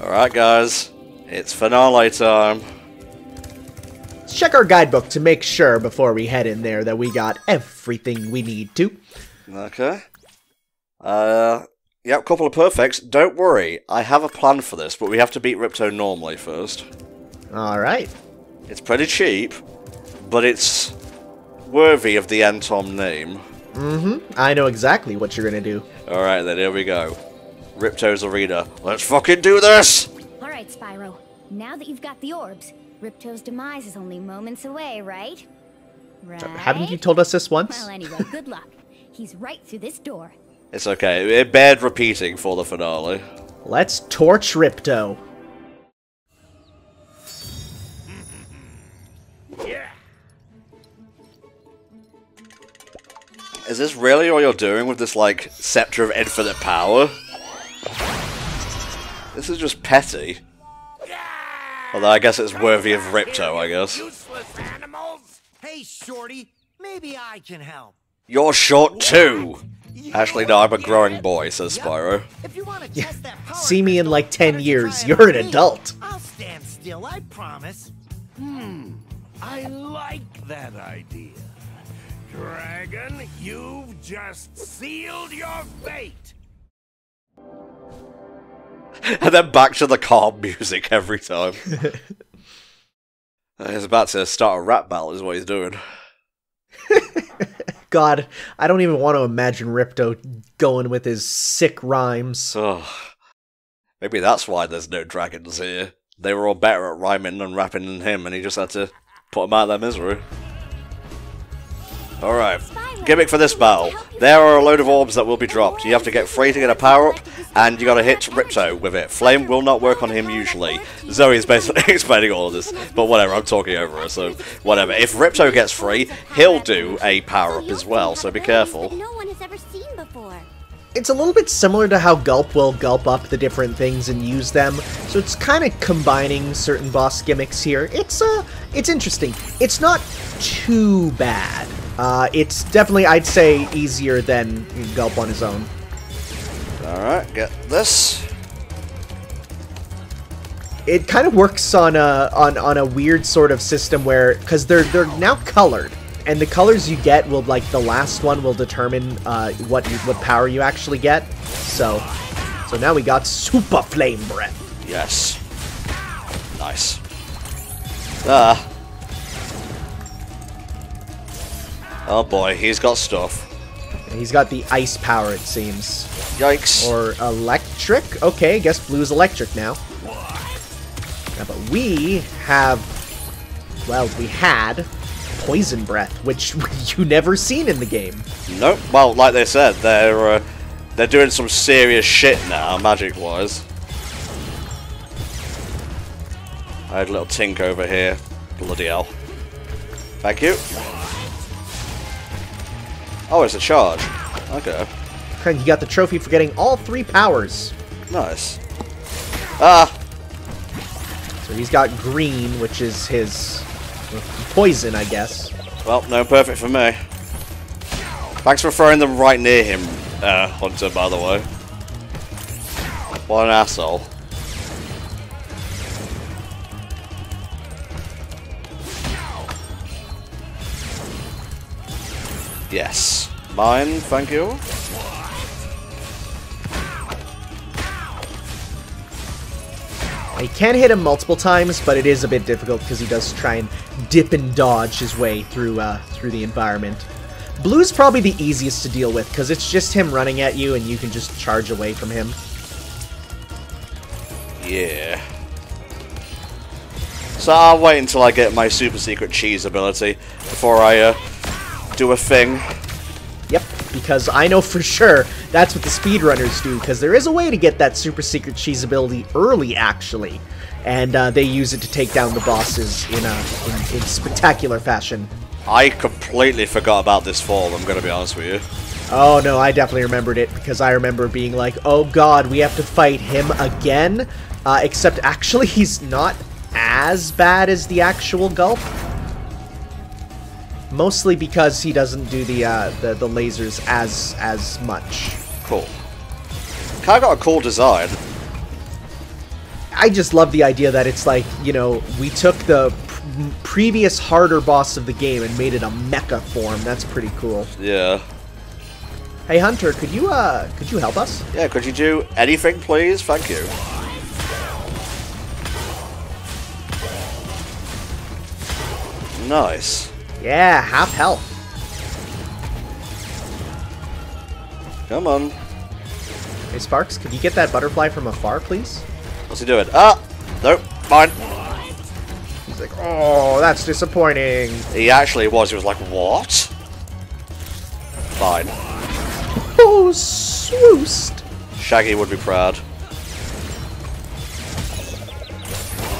Alright guys, it's finale time. Let's check our guidebook to make sure before we head in there that we got everything we need to. Okay. Yeah, a couple of perfects. Don't worry, I have a plan for this, but we have to beat Ripto normally first. Alright. It's pretty cheap, but it's worthy of the Entom name. Mm-hmm. I know exactly what you're gonna do. Alright then, here we go. Ripto's Arena. Let's fucking do this! Alright, Spyro. Now that you've got the orbs, Ripto's demise is only moments away, right? Right? Haven't you told us this once? Well, anyway, good luck. He's right through this door. It's okay. It bears repeating for the finale. Let's torch Ripto. Yeah. Is this really all you're doing with this, like, Scepter of Infinite Power? This is just petty. Although I guess it's worthy of Ripto, I guess. Useless animals. Hey, Shorty, maybe I can help. You're short too. Actually, no, I'm a growing boy, says Spyro. If you want to test that power, see me in like 10 years. You're an adult. I'll stand still, I promise. I like that idea. Dragon, you've just sealed your fate. And then back to the calm music every time. He's about to start a rap battle is what he's doing. God, I don't even want to imagine Ripto going with his sick rhymes. Oh, maybe that's why there's no dragons here. They were all better at rhyming and rapping than him, and he just had to put them out of their misery. Alright, gimmick for this battle. There are a load of orbs that will be dropped. You have to get free to get a power-up, and you gotta hit Ripto with it. Flame will not work on him usually. Zoe is basically explaining all of this, but whatever, I'm talking over her, so whatever. If Ripto gets free, he'll do a power-up as well, so be careful. It's a little bit similar to how Gulp will gulp up the different things and use them, so it's kind of combining certain boss gimmicks here. It's interesting. It's not too bad. It's definitely, I'd say, easier than Gulp on his own. Alright, get this. It kind of works on a weird sort of system where, because they're now colored, and the colors you get will, like, the last one will determine what power you actually get. So now we got Super Flame Breath. Yes. Nice. Oh boy, he's got stuff. He's got the ice power, it seems. Yikes. Or electric? Okay, I guess blue's electric now. Yeah, but we have... Well, we had poison breath, which you never seen in the game. Nope. Well, like they said, they're doing some serious shit now, magic-wise. I had a little tink over here. Bloody hell. Thank you. Oh, it's a charge. Okay. And you got the trophy for getting all three powers. Nice. Ah! So he's got green, which is his poison, I guess. Well, no perfect for me. Thanks for throwing them right near him, Hunter, by the way. What an asshole. Yes. Mine, thank you. You can hit him multiple times, but it is a bit difficult because he does try and dip and dodge his way through through the environment. Blue's probably the easiest to deal with because it's just him running at you and you can just charge away from him. Yeah. So I'll wait until I get my super secret cheese ability before I... do a thing. Yep, because I know for sure that's what the speedrunners do, because there is a way to get that super secret cheese ability early, actually, and they use it to take down the bosses in spectacular fashion. I completely forgot about this form, I'm gonna be honest with you. Oh no, I definitely remembered it, because I remember being like, oh god, we have to fight him again, except actually he's not as bad as the actual Gulp. Mostly because he doesn't do the lasers as much. Cool. Kind of got a cool design. I just love the idea that it's like, you know, we took the previous harder boss of the game and made it a mecha form. That's pretty cool. Yeah. Hey Hunter, could you help us? Yeah, could you do anything, please? Thank you. Nice. Yeah, half health. Come on. Hey Sparks, could you get that butterfly from afar, please? What's he doing? Ah! Nope, mine. He's like, oh, that's disappointing. He actually was. He was like, what? Fine. Oh, swoosed. Shaggy would be proud.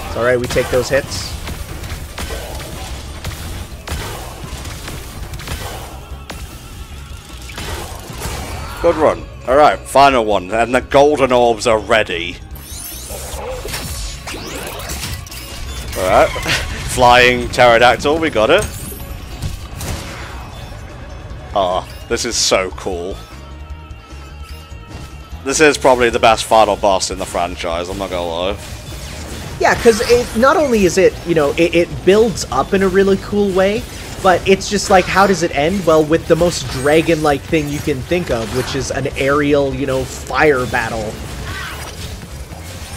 It's alright, we take those hits. Good run. Alright, final one. And the golden orbs are ready. Alright. Flying pterodactyl, we got it. Ah, this is so cool. This is probably the best final boss in the franchise, I'm not gonna lie. Yeah, because it not only is it, you know, it builds up in a really cool way, but it's just like, how does it end? Well, with the most dragon-like thing you can think of, which is an aerial, you know, fire battle.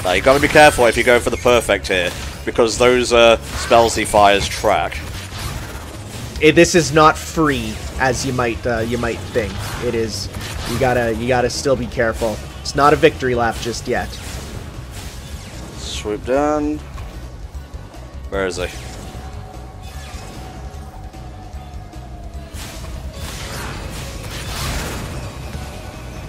Now, you gotta be careful if you go for the perfect here, because those spells he fires track. This is not free, as you might think. It is. You gotta still be careful. It's not a victory lap just yet. Swoop down. Where is he?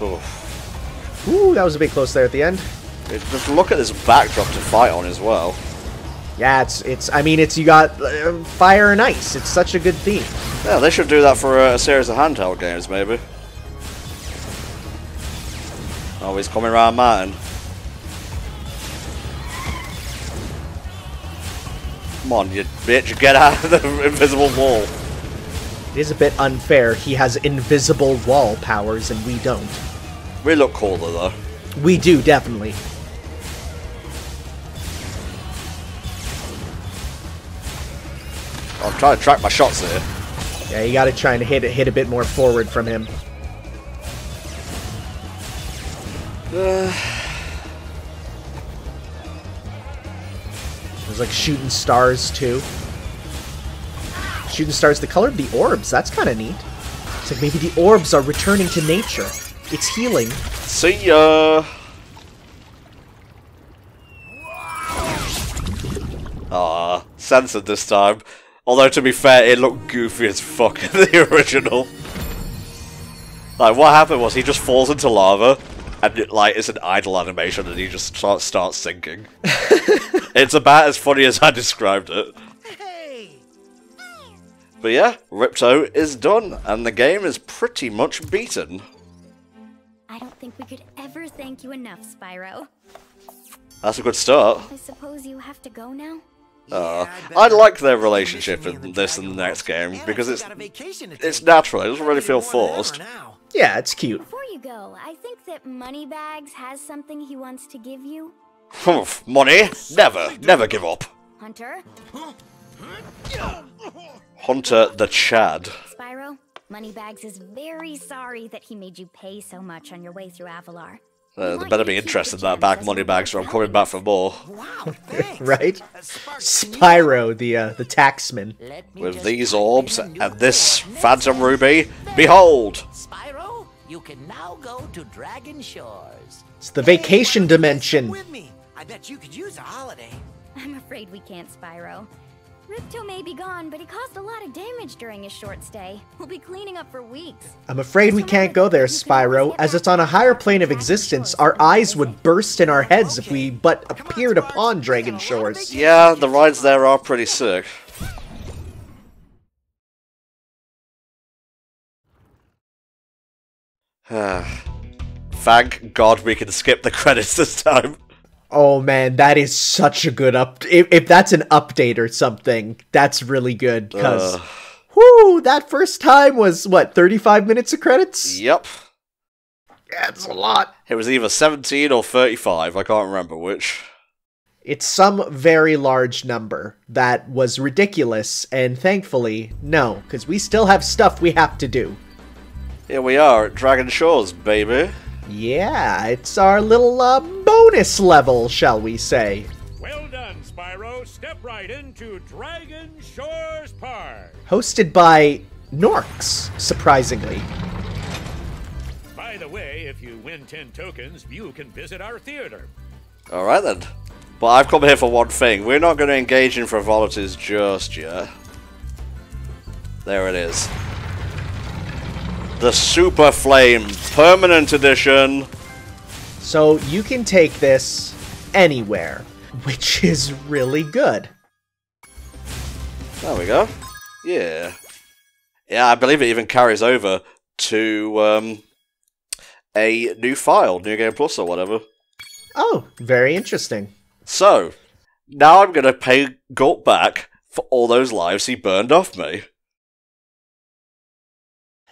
Oof. Ooh, that was a bit close there at the end. Just look at this backdrop to fight on as well. Yeah, it's I mean, it's you got fire and ice. It's such a good theme. Yeah, they should do that for a series of handheld games, maybe. Oh, he's coming around mine. Come on, you bitch, get out of the invisible wall. It is a bit unfair. He has invisible wall powers and we don't. We look cooler, though. We do, definitely. I'm trying to track my shots here. Yeah, you gotta try and hit a bit more forward from him. There's like shooting stars, too. Shooting stars, the color of the orbs. That's kind of neat. It's like maybe the orbs are returning to nature. It's healing. See ya! Aw, censored this time. Although, to be fair, it looked goofy as fuck in the original. Like, what happened was he just falls into lava, and it, like, it's an idle animation, and he just starts sinking. It's about as funny as I described it. But yeah, Ripto is done, and the game is pretty much beaten. I don't think we could ever thank you enough, Spyro. That's a good start. I suppose you have to go now? I like their relationship in this and the next game, because it's natural, it doesn't really feel forced. Yeah, it's cute. Before you go, I think that Moneybags has something he wants to give you. Humph, money? Never give up. Hunter? Hunter the Chad. Spyro, Moneybags is very sorry that he made you pay so much on your way through Avalar. They better be interested in that back, Moneybags, or I'm coming back for more. Wow, right? Spyro, the taxman. With these orbs and this Phantom Ruby, behold! Spyro, you can now go to Dragon Shores. It's the vacation dimension. With me. I bet you could use a holiday. I'm afraid we can't, Spyro. Ripto may be gone, but he caused a lot of damage during his short stay. We'll be cleaning up for weeks. I'm afraid we can't go there, Spyro. As it's on a higher plane of existence, our eyes would burst in our heads if we but appeared upon Dragon Shores. Yeah, the rides there are pretty sick. Thank God we can skip the credits this time. Oh man, that is such a good up. If that's an update or something, that's really good. Because, whoo, that first time was, what, 35 minutes of credits? Yep. Yeah, that's a lot. It was either 17 or 35, I can't remember which. It's some very large number that was ridiculous, and thankfully, no, because we still have stuff we have to do. Here we are at Dragon Shores, baby. Yeah, it's our little bonus level, shall we say. Well done, Spyro. Step right into Dragon Shores Park. Hosted by Gnorcs, surprisingly. By the way, if you win 10 tokens, you can visit our theater. All right, then. But I've come here for one thing. We're not going to engage in frivolities just yet. There it is. The Super Flame Permanent Edition. So you can take this anywhere, which is really good. There we go. Yeah. Yeah, I believe it even carries over to a new file, New Game Plus or whatever. Oh, very interesting. So, now I'm going to pay Gulp back for all those lives he burned off me.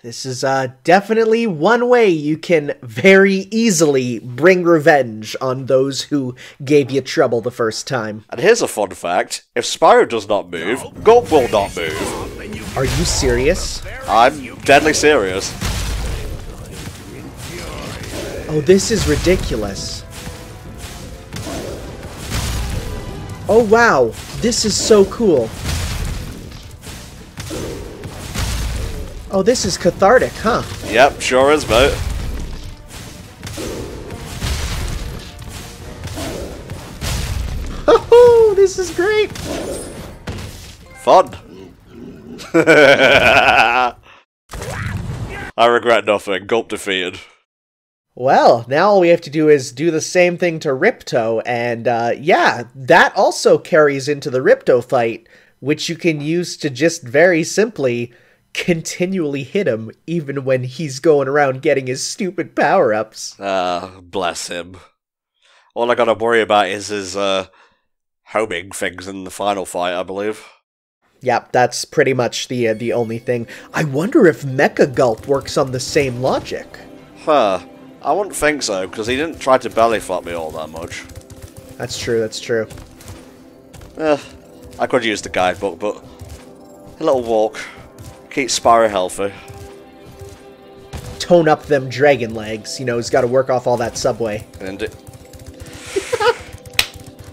This is definitely one way you can very easily bring revenge on those who gave you trouble the first time. And here's a fun fact. If Spyro does not move, Gulp will not move. Are you serious? I'm deadly serious. Oh, this is ridiculous. Oh wow, this is so cool. Oh, this is cathartic, huh? Yep, sure is, mate. Oh, this is great. Fun. I regret nothing. Gulp defeated. Well, now all we have to do is do the same thing to Ripto, and yeah, that also carries into the Ripto fight, which you can use to just very simply continually hit him, even when he's going around getting his stupid power-ups. Ah, bless him. All I gotta worry about is his homing things in the final fight, I believe. Yep, that's pretty much the only thing. I wonder if Mecha Gulp works on the same logic. Huh. I wouldn't think so, because he didn't try to belly flop me all that much. That's true, that's true. I could use the guidebook, but a little walk. Keep Spyro healthy. Tone up them dragon legs. You know, he's got to work off all that subway. And it...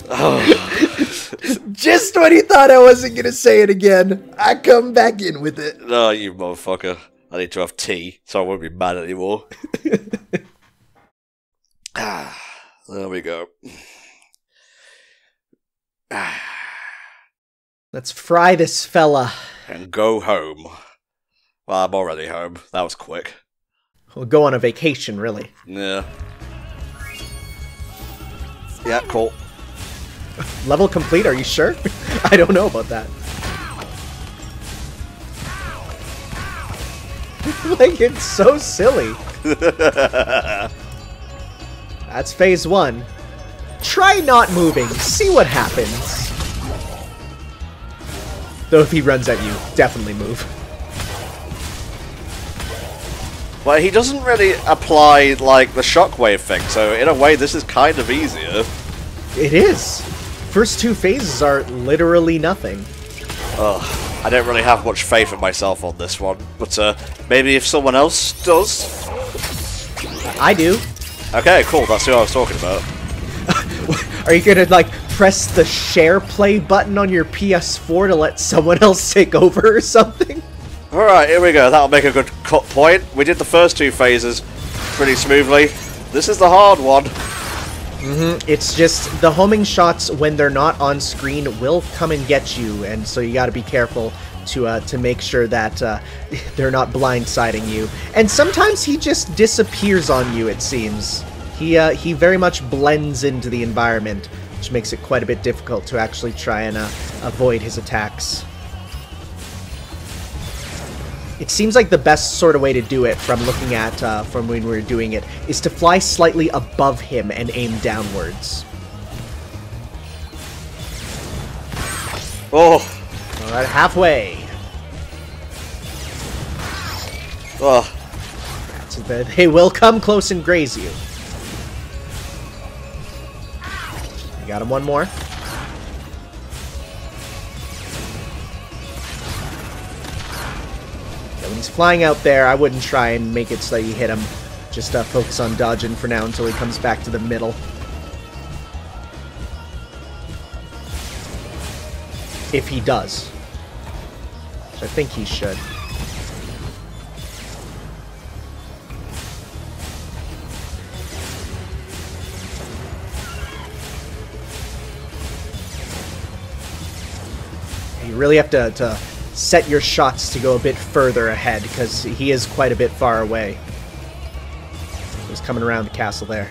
oh. Just when he thought I wasn't going to say it again, I come back in with it. No, oh, you motherfucker. I need to have tea, so I won't be mad anymore. Ah, there we go. Ah. Let's fry this fella. And go home. Well, I'm already home. That was quick. We'll go on a vacation, really. Yeah. Yeah, cool. Level complete, are you sure? I don't know about that. Like, it's so silly. That's phase one. Try not moving. See what happens. Though if he runs at you, definitely move. Well, he doesn't really apply, like, the shockwave thing, so in a way this is kind of easier. It is. First two phases are literally nothing. Ugh, I don't really have much faith in myself on this one, but maybe if someone else does? I do. Okay, cool, that's who I was talking about. Are you gonna, like, press the share play button on your PS4 to let someone else take over or something? Alright, here we go. That'll make a good cut point. We did the first two phases pretty smoothly. This is the hard one. Mm-hmm. It's just the homing shots when they're not on screen will come and get you, and so you gotta be careful to make sure that they're not blindsiding you. And sometimes he just disappears on you, it seems. He very much blends into the environment, which makes it quite a bit difficult to actually try and avoid his attacks. It seems like the best sort of way to do it from looking at, from when we were doing it, is to fly slightly above him and aim downwards. Oh! Alright, halfway! Oh! That's it, they will come close and graze you. Got him one more. Yeah, when he's flying out there, I wouldn't try and make it so that you hit him. Just focus on dodging for now until he comes back to the middle. If he does. Which I think he should. You really have to set your shots to go a bit further ahead, because he is quite a bit far away. He's coming around the castle there.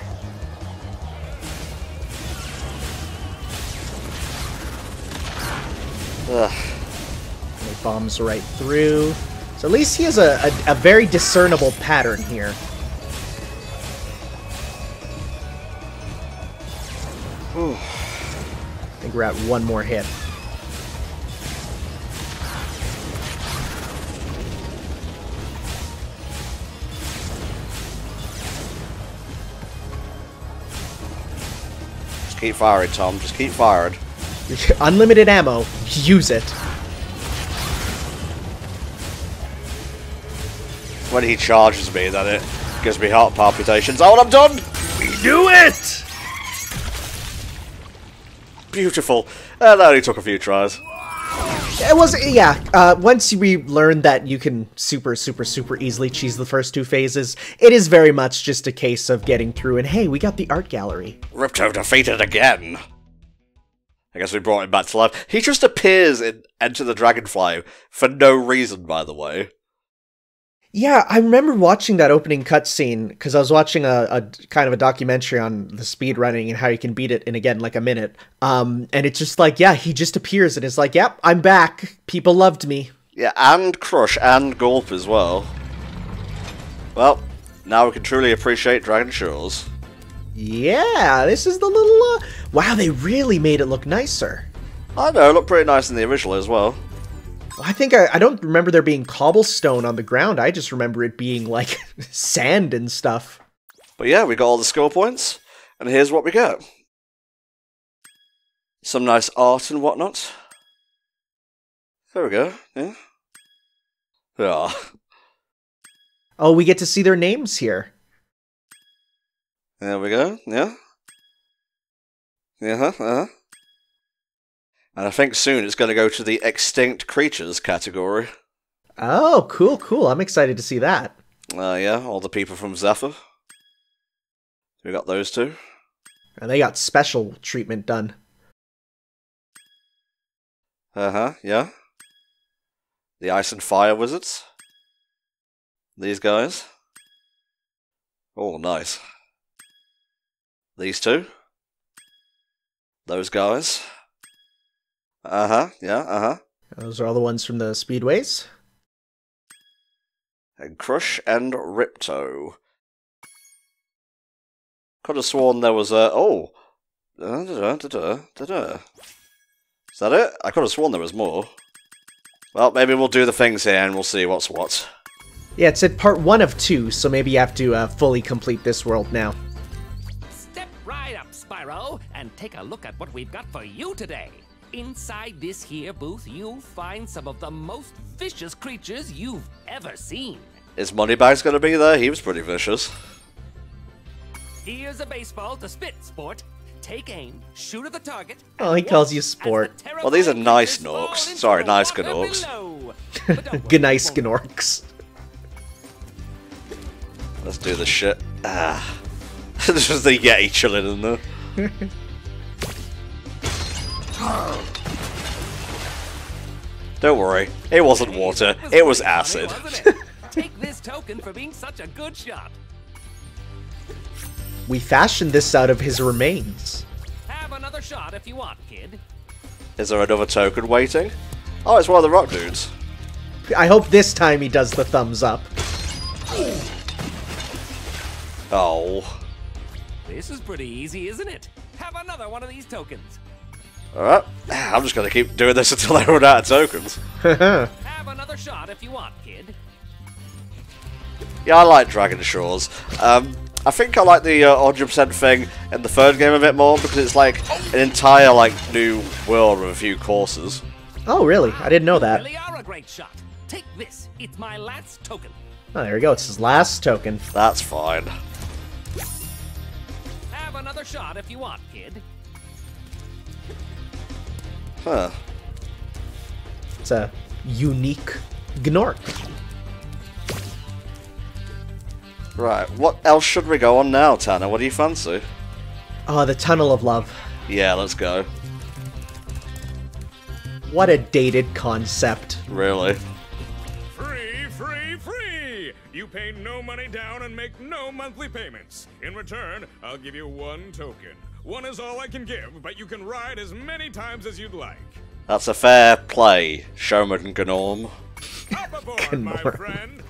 Ugh. He bombs right through. So at least he has a very discernible pattern here. Ooh. I think we're at one more hit. Just keep firing, Tom. Just keep firing. Unlimited ammo. Use it. When he charges me, then it gives me heart palpitations. Oh, and I'm done! We do it! Beautiful. That only took a few tries. It was, yeah. Once we learned that you can super easily cheese the first two phases, it is very much just a case of getting through and, hey, we got the art gallery. Ripto defeated again. I guess we brought him back to life. He just appears in Enter the Dragonfly for no reason, by the way. Yeah, I remember watching that opening cutscene because I was watching a kind of a documentary on the speedrunning and how you can beat it in, again, like a minute. And it's just like, yeah, he just appears and it's like, yep, I'm back. People loved me. Yeah, and Crush and Gulp as well. Well, now we can truly appreciate Dragon Shores. Yeah, this is the little... Wow, they really made it look nicer. I know, it looked pretty nice in the original as well. I think I don't remember there being cobblestone on the ground. I just remember it being, like, sand and stuff. But yeah, we got all the skill points, and here's what we got. Some nice art and whatnot. There we go, yeah. Yeah. Oh, we get to see their names here. There we go, yeah. Yeah, uh-huh. And I think soon it's going to go to the extinct creatures category. Oh, cool, cool. I'm excited to see that. Yeah, all the people from Zephyr. We got those two. And they got special treatment done. Uh-huh, yeah. The Ice and Fire Wizards. These guys. Oh, nice. These two. Those guys. Uh-huh, yeah, uh-huh. Those are all the ones from the Speedways. And Crush and Ripto. Could have sworn there was a... Oh! Is that it? I could have sworn there was more. Well, maybe we'll do the things here and we'll see what's what. Yeah, it said part 1 of 2, so maybe you have to fully complete this world now. Step right up, Spyro, and take a look at what we've got for you today. Inside this here booth, you'll find some of the most vicious creatures you've ever seen. Is Moneybags gonna be there? He was pretty vicious. Here's a baseball to spit, sport. Take aim, shoot at the target. Oh, he calls you sport. Well, these are nice Gnorcs. Sorry, nice Gnorcs. Nice Gnorcs. Let's do this shit. Ah. This was the Yeti chilling in there. Don't worry, it wasn't water, it was acid. Take this token for being such a good shot. We fashioned this out of his remains. Have another shot if you want, kid. Is there another token waiting? Oh, it's one of the rock dudes. I hope this time he does the thumbs up. Oh. This is pretty easy, isn't it? Have another one of these tokens. Alright, I'm just gonna keep doing this until I run out of tokens. Have another shot if you want, kid. Yeah, I like Dragon Shores. I think I like the 100% thing in the third game a bit more, because it's like an entire like new world with a few courses. Oh really? I didn't know that. You really are a great shot. Take this. It's my last token. Oh, there we go. It's his last token. That's fine. Have another shot if you want, kid. Huh. It's a unique Gnorc. Right, what else should we go on now, Tanner? What do you fancy? Oh, the Tunnel of Love. Yeah, let's go. What a dated concept. Really? Free, free, free! You pay no money down and make no monthly payments. In return, I'll give you one token. One is all I can give, but you can ride as many times as you'd like. That's a fair play, Showman Gnorm. Up aboard, Gnorm. My friend!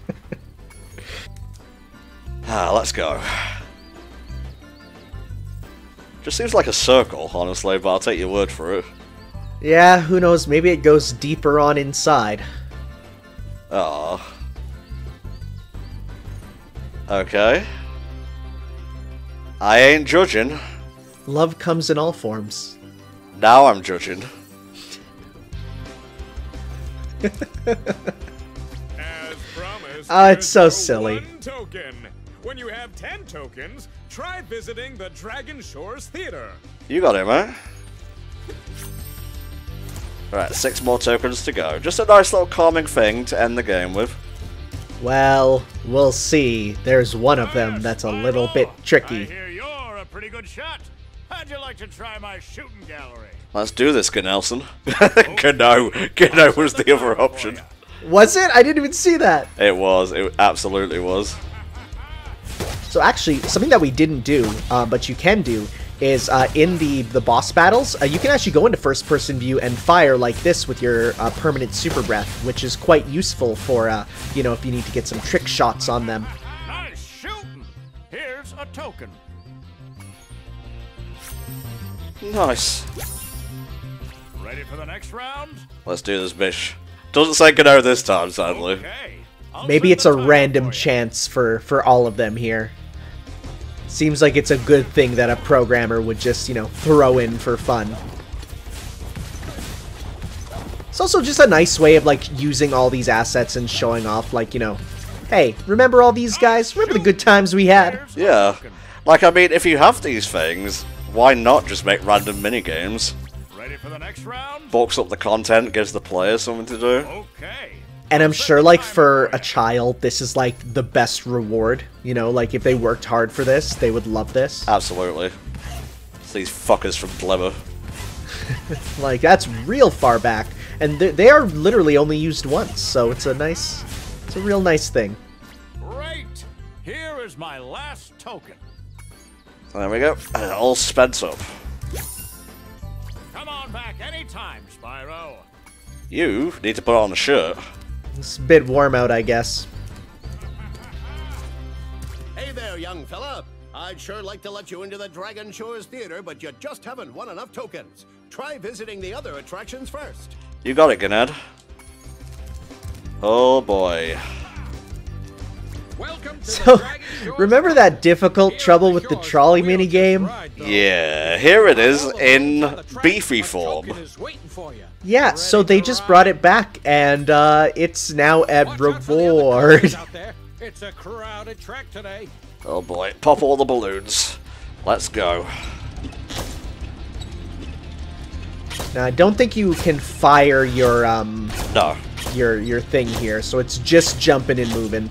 Ah, let's go. Just seems like a circle, honestly, but I'll take your word for it. Yeah, who knows, maybe it goes deeper on inside. Aww. Okay. I ain't judging. Love comes in all forms. Now I'm judging. As promised, oh, it's so silly. When you have 10 tokens, try visiting the Dragon Shores Theater. You got it, man. Alright, 6 more tokens to go. Just a nice little calming thing to end the game with. Well, we'll see. There's one of them that's a little bit tricky. I hear you're a pretty good shot. How'd you like to try my shooting gallery? Let's do this, Gnelson. Gnou. Gnou was the other option. Was it? I didn't even see that. It was. It absolutely was. So actually, something that we didn't do, but you can do, is in the boss battles, you can actually go into first-person view and fire like this with your permanent super breath, which is quite useful for, you know, if you need to get some trick shots on them. Nice shooting! Here's a token. Nice. Ready for the next round? Let's do this, bitch. Doesn't say Gnou this time, sadly. Okay. Maybe it's a random chance for all of them here. Seems like it's a good thing that a programmer would just, you know, throw in for fun. It's also just a nice way of, like, using all these assets and showing off, like, you know, hey, remember all these guys? Remember the good times we had? Yeah. Like, I mean, if you have these things, why not just make random minigames? Ready for the next round? Bulks up the content, gives the player something to do. Okay. And I'm sure, like, for a child, this is, like, the best reward. You know, like, if they worked hard for this, they would love this. Absolutely. It's these fuckers from Glimmer. Like, that's real far back. And they are literally only used once, so it's a nice... It's a real nice thing. Great! Here is my last token. There we go. And it all spent up. Come on back anytime, Spyro. You need to put on a shirt. It's a bit warm out, I guess. Hey there, young fella. I'd sure like to let you into the Dragon Shores Theater, but you just haven't won enough tokens. Try visiting the other attractions first. You got it, Gennad. Oh, boy. So, remember that difficult trouble with the trolley minigame? Yeah, here it is in beefy form. Yeah, so they just brought it back, and it's now a reward. Oh boy, pop all the balloons. Let's go. Now, I don't think you can fire your no, your thing here, so it's just jumping and moving.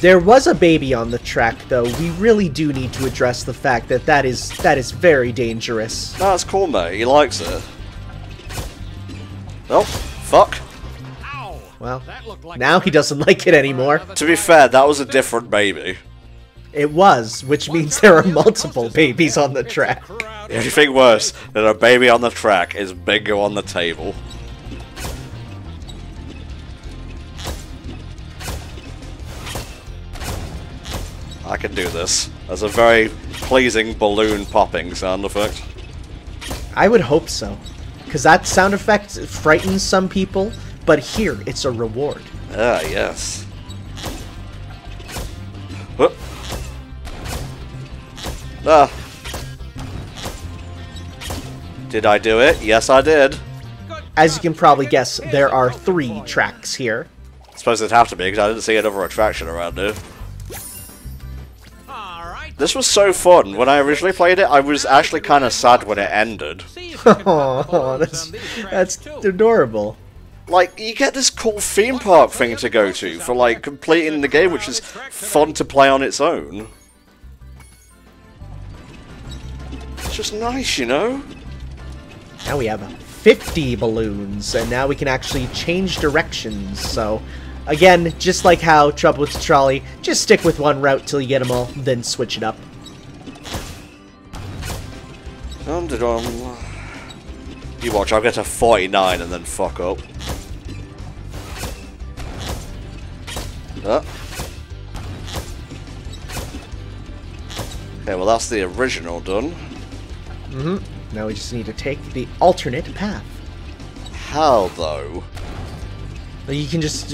There was a baby on the track, though. We really do need to address the fact that that is very dangerous. That's cool, mate. He likes it. Oh, fuck. Ow, well, like now he doesn't like it anymore. To be fair, that was a different baby. It was, which means there are multiple babies on the track. Anything worse than a baby on the track is bingo on the table. I can do this. That's a very pleasing balloon popping sound effect. I would hope so, because that sound effect frightens some people, but here it's a reward. Ah, yes. Whoop. Ah. Did I do it? Yes, I did. As you can probably guess, there are 3 tracks here. I suppose it'd have to be, because I didn't see another attraction around here. This was so fun. When I originally played it, I was actually kind of sad when it ended. Oh, that's adorable. Like, you get this cool theme park thing to go to for, like, completing the game, which is fun to play on its own. It's just nice, you know? Now we have 50 balloons, and now we can actually change directions, so... Again, just like how Trouble with the Trolley, just stick with one route till you get them all, then switch it up. Dum-da-dum. You watch, I'll get to 49 and then fuck up. Okay, well that's the original done. Mm-hmm. Now we just need to take the alternate path. How, though? You can just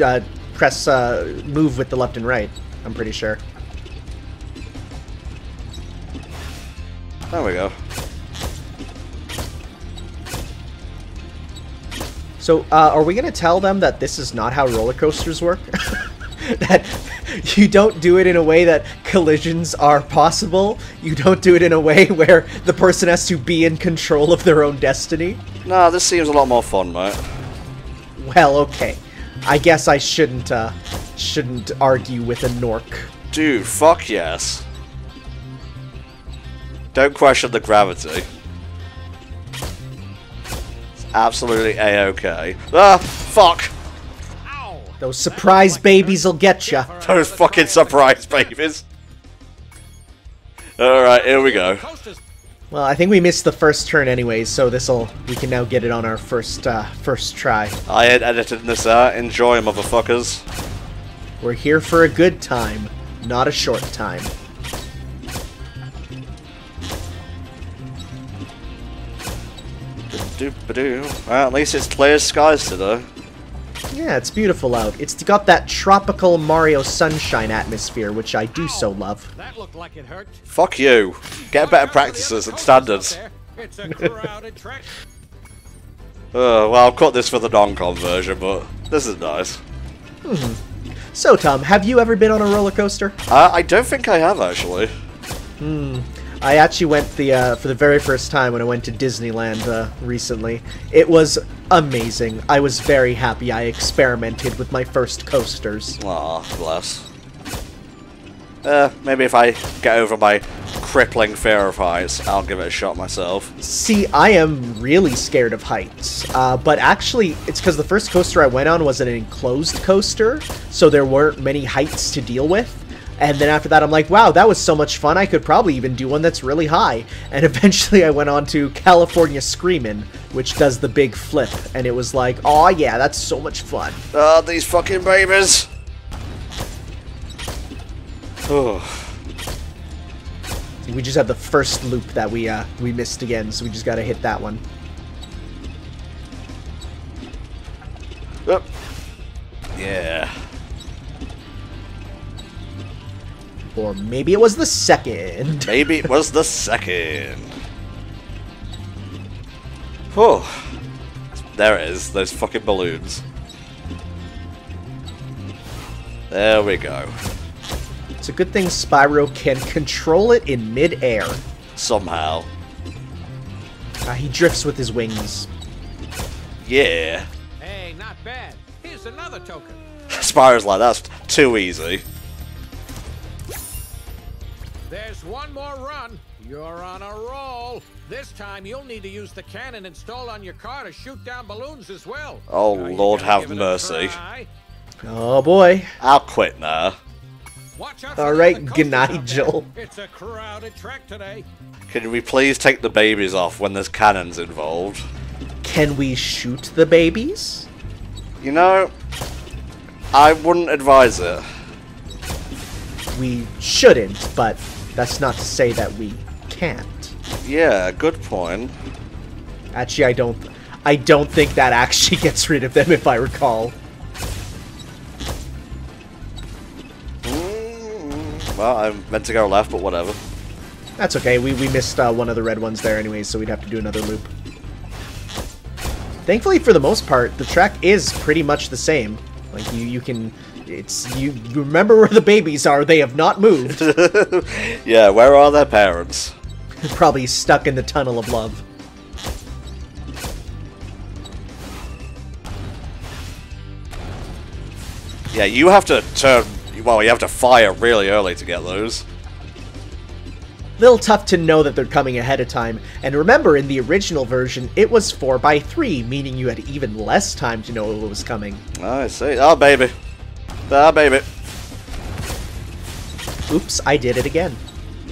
press move with the left and right, I'm pretty sure. There we go. So, are we going to tell them that this is not how roller coasters work? That you don't do it in a way that collisions are possible? You don't do it in a way where the person has to be in control of their own destiny? Nah, this seems a lot more fun, mate. Well, okay. I guess I shouldn't argue with a Gnorc. Dude, fuck yes. Don't question the gravity. It's absolutely a-okay. Ah, fuck! Those surprise babies will get ya. Those fucking surprise babies. Alright, here we go. Well, I think we missed the first turn anyways, so we can now get it on our first try. I had edited this out. Enjoy, motherfuckers. We're here for a good time, not a short time. Well, at least it's clear skies today. Yeah, it's beautiful out. It's got that tropical Mario sunshine atmosphere, which I do so love. That looked like it hurt. Fuck you. Get better practices and standards. It's a crowded track. Well, I'll cut this for the non-con version, but this is nice. So, Tom, have you ever been on a roller coaster? I don't think I have, actually. I actually went for the very first time when I went to Disneyland recently. It was amazing. I was very happy. I experimented with my first coasters. Aw, bless. Maybe if I get over my crippling fear of heights, I'll give it a shot myself. See, I am really scared of heights. But actually, it's because the first coaster I went on was an enclosed coaster, so there weren't many heights to deal with. And then after that, I'm like, wow, that was so much fun. I could probably even do one that's really high. And eventually I went on to California Screamin', which does the big flip. And it was like, oh yeah, that's so much fun. Oh, these fucking babies. We just have the first loop that we missed again. So we just got to hit that one. Oh. Yeah. Or maybe it was the second. Maybe it was the second. Oh. There it is. Those fucking balloons. There we go. It's a good thing Spyro can control it in mid-air. Somehow. He drifts with his wings. Yeah. Hey, not bad. Here's another token. Spyro's like, that's too easy. There's one more run. You're on a roll. This time you'll need to use the cannon installed on your car to shoot down balloons as well. Oh, Lord have mercy. Oh, boy. I'll quit now. All right, Gnigel. It's a crowded track today. Can we please take the babies off when there's cannons involved? Can we shoot the babies? You know, I wouldn't advise it. We shouldn't, but... That's not to say that we can't. Yeah, good point. Actually, I don't think that actually gets rid of them, if I recall. Well, I meant to go left, but whatever. That's okay, we missed one of the red ones there anyways, so we'd have to do another loop. Thankfully, for the most part, the track is pretty much the same. Like, you can... It's... You remember where the babies are, they have not moved. Yeah, where are their parents? Probably stuck in the tunnel of love. Yeah, you have to turn... Well, you have to fire really early to get those. Little tough to know that they're coming ahead of time, and remember in the original version it was 4x3, meaning you had even less time to know what was coming. I see. Oh baby. Ah baby. Oops, I did it again.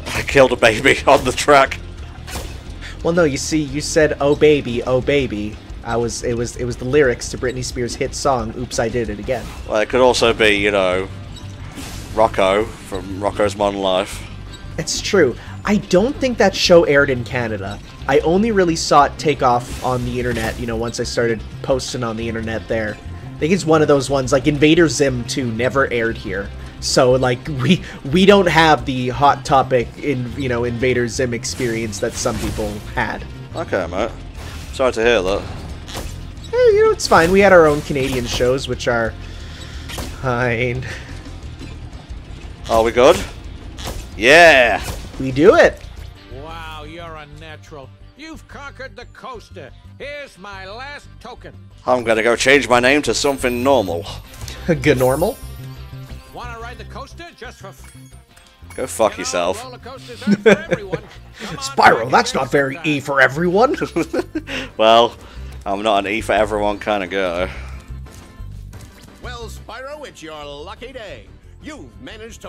I killed a baby on the track. Well no, you see, you said oh baby, oh baby. It was the lyrics to Britney Spears' hit song, Oops I Did It Again. Well, it could also be, you know, Rocco from Rocco's Modern Life. It's true. I don't think that show aired in Canada. I only really saw it take off on the internet, you know, once I started posting on the internet there. I think it's one of those ones, like Invader Zim 2 never aired here. So, like, we don't have the Hot Topic, in you know, Invader Zim experience that some people had. Okay, mate. Sorry to hear that. Eh, you know, it's fine. We had our own Canadian shows, which are fine. Are we good? Yeah! We do it! Wow, you're a natural. You've conquered the coaster. Here's my last token. I'm gonna go change my name to something normal. Gnormal? Wanna ride the coaster just for f Go fuck yourself. Roller coasters aren't for everyone. Come on, Spyro, that's not very E for everyone. Well, I'm not an E for everyone kind of guy. Well, Spyro, it's your lucky day.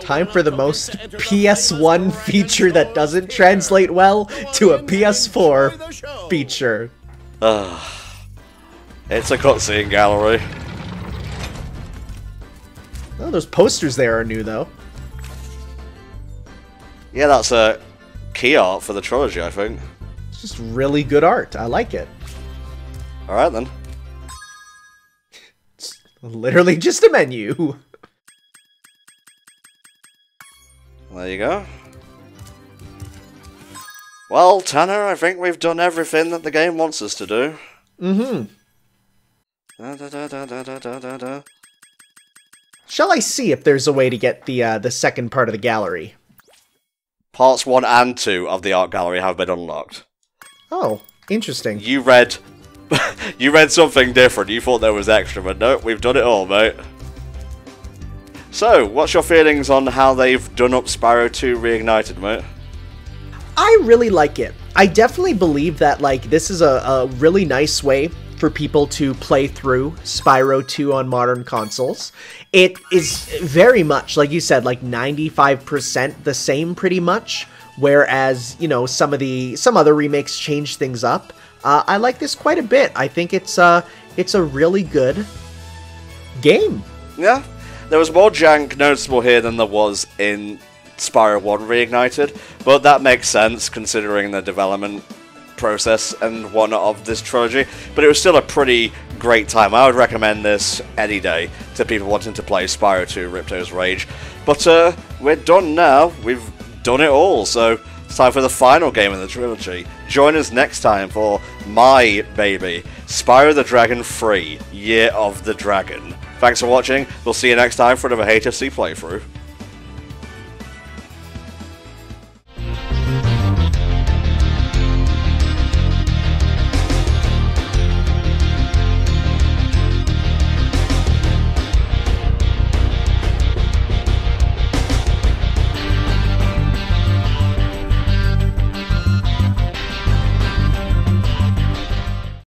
Time for the most PS1 feature that doesn't translate well to a PS4 feature. It's a cutscene gallery. Oh, those posters there are new, though. Yeah, that's key art for the trilogy, I think. It's just really good art. I like it. Alright, then. It's literally just a menu. There you go. Well, Tanner, I think we've done everything that the game wants us to do. Mm-hmm. Da-da-da-da-da-da-da-da. Shall I see if there's a way to get the second part of the gallery? Parts 1 and 2 of the art gallery have been unlocked. Oh, interesting. You read... you read something different. You thought there was extra, but no, we've done it all, mate. So, what's your feelings on how they've done up Spyro 2 Reignited, mate? I really like it. I definitely believe that, like, this is a really nice way for people to play through Spyro 2 on modern consoles. It is very much, like you said, like 95% the same pretty much, whereas, you know, some other remakes change things up. I like this quite a bit. I think it's a really good game. Yeah. There was more jank noticeable here than there was in Spyro 1 Reignited, but that makes sense considering the development process and whatnot of this trilogy, but it was still a pretty great time. I would recommend this any day to people wanting to play Spyro 2 Ripto's Rage. But we're done now, we've done it all, so it's time for the final game in the trilogy. Join us next time for my baby, Spyro the Dragon 3 Year of the Dragon. Thanks for watching, we'll see you next time for another HFC playthrough.